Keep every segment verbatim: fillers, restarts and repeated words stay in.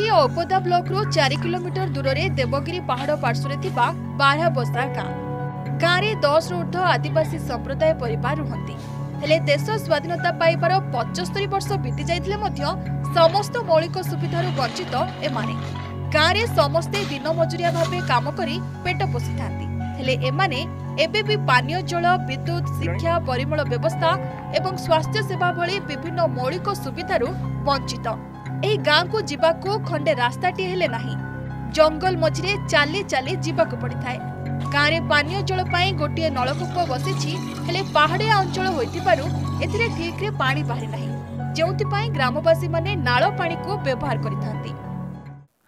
रही और ओपदा ब्लॉक रू चार किलोमीटर दूर से देवगिरी पहाड़ पार्श्वे बाराबसा गाँव गाँव में दस रु ऊर्ध आदिवासी संप्रदाय परिवार रुहति। देश स्वाधीनता पाइबार पचहत्तर वर्ष बीती जाते समस्त मौलिक सुविधार वंचित एमाने गाँव में समस्ते दिन मजुरिया भाव काम कर पेट पोषि था। एमाने एबे भी पानीय जल विद्युत शिक्षा परिमल व्यवस्था एवं स्वास्थ्य सेवा भली विभिन्न मौलिक सुविधार वंचित। एही गाँव को जीवाकू खंडे रास्ताटी हेले नाही, जंगल मझिरे चाली चाली जीवाकू पड़ी थाए। गाँव में पानीय जल पाई गोटे नलकूप बसिछि हेले पहाड़िया अंचल होइतिबारु एथिरे ठीक रे पानी बाहरी नाही, जेउथिपाई ग्रामवासी माने नाळ पानी को व्यवहार करिथांती।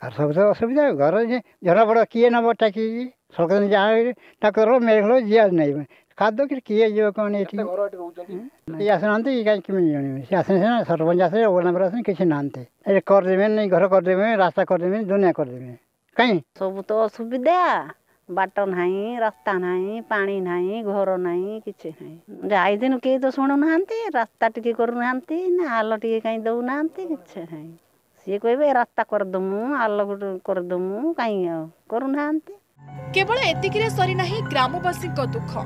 आर सबसे असुविधा घर जे जरा बड़ किए नब टाकी सरकार ने जाय टाकर मेघलो जिया नाही खाद किए जीव कौन एठी घर आठ रहउछन ये आसनते काई किमे जणी से आसन से सरपंच आसे ओना पर आसन किछ नानते ए कर देबे नहीं, घर कर देबे, रास्ता कर देबे, दुनिया कर देबे काई सब तो असुविधा। बाट नाही, रास्ता नाही, पानी नाही, घर नाही, किछ नाही। जाय दिन के तो सुनु नानते, रास्ता टिके करू नानते, ना हाल टिके काई दउ नानते, किछ नाही। से कहबे रास्ता कर दमु, हाल कर दमु, काई करू नानते। केवल एतिकिरे सरी नाही ग्रामवासी को दुख।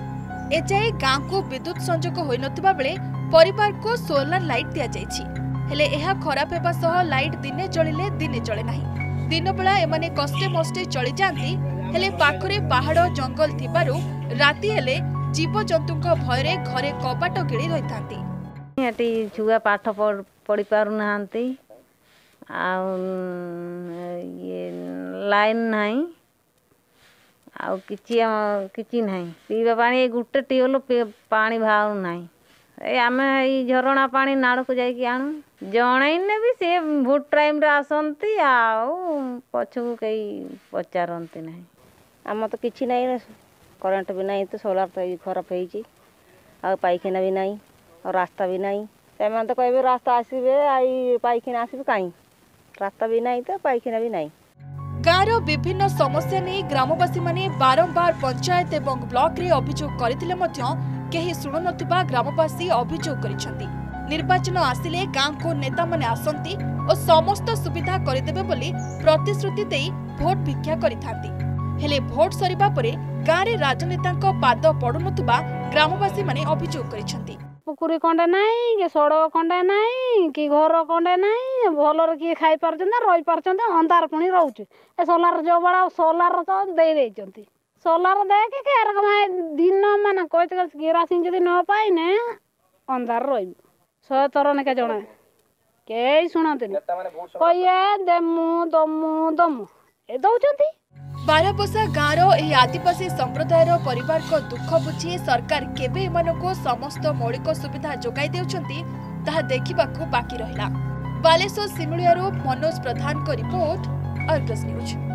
एजाए गाँव को विद्युत संजोग हो नथिबा बेले परिवार को सोलर लाइट दिया जायछि हेले एहा खराब हेबा सह लाइट दिने जळिले दिने जळे नाही। दिन बेला एमाने कष्टे मष्टे चली जांती हेले पाखरे पहाड़ जंगल थिबारु राती हेले जीवजंतुको भयरे घरे कबाट गिळी रहिथांती। एटी छुआ पाठ पढ़ी पारु नांती आ ये लाइन नाही आ कि ना पीवा पानी गोटे टीवल पानी बाहर ना आम झरणा पानी नाड़ को जाकि आणु जन भी सी भोट टाइम आसती आछकू कई पचारती ना आम तो किसी ना करेन्ट भी ना तो सोलार तो खराब हो पाइखाना भी ना और रास्ता भी ना तो कह रास्ता आसबे आई पाइखाना आसबे कहीं रास्ता भी ना तो पाइखाना भी ना। गाँव विभिन्न समस्या नहीं ग्रामवासी माने बारंबार पंचायत एवं ब्लॉक रे अभियोग करथिले मध्य केही सुनो नथिबा ग्रामवासी अभियोग करिसेंती। निर्वाचन आसिले गाँव को नेता माने आसंती और समस्त सुविधा करदेबे बोली प्रतिश्रुति देई भोट भिक्षा करिथांती हेले भोट सरीबा परे गाँव रे राजनेतांको पाद पडुनथिबा ग्रामवासी माने अभियोग करिसेंती। पुकुरी कंडे नाही कि सड़क कंडे नाही कि घर कंडे नाही भलर किए खाई पारछन रही पारछन अंधार पुणी रोचे ए सोलार जो बड़ा सोलार तो दे देछंती सोलार दे के के रकम दिन माने कोच गस केरासिन जदी न पाई ने अंधार रोइब सो तरने के जणा केई सुनते ने कोए देमु दमु दमु ए दउछंती। बाराबसा गाँव एही आदिवासी संप्रदायर परिवार को दुख बुझी सरकार केबे एमानको समस्त मौलिक सुविधा जोगाई देउछंती ताहा देखिबाकू बाकी रहिला। बालेश्वर सिमुलिया मनोज प्रधान को रिपोर्ट, आर्गस न्यूज।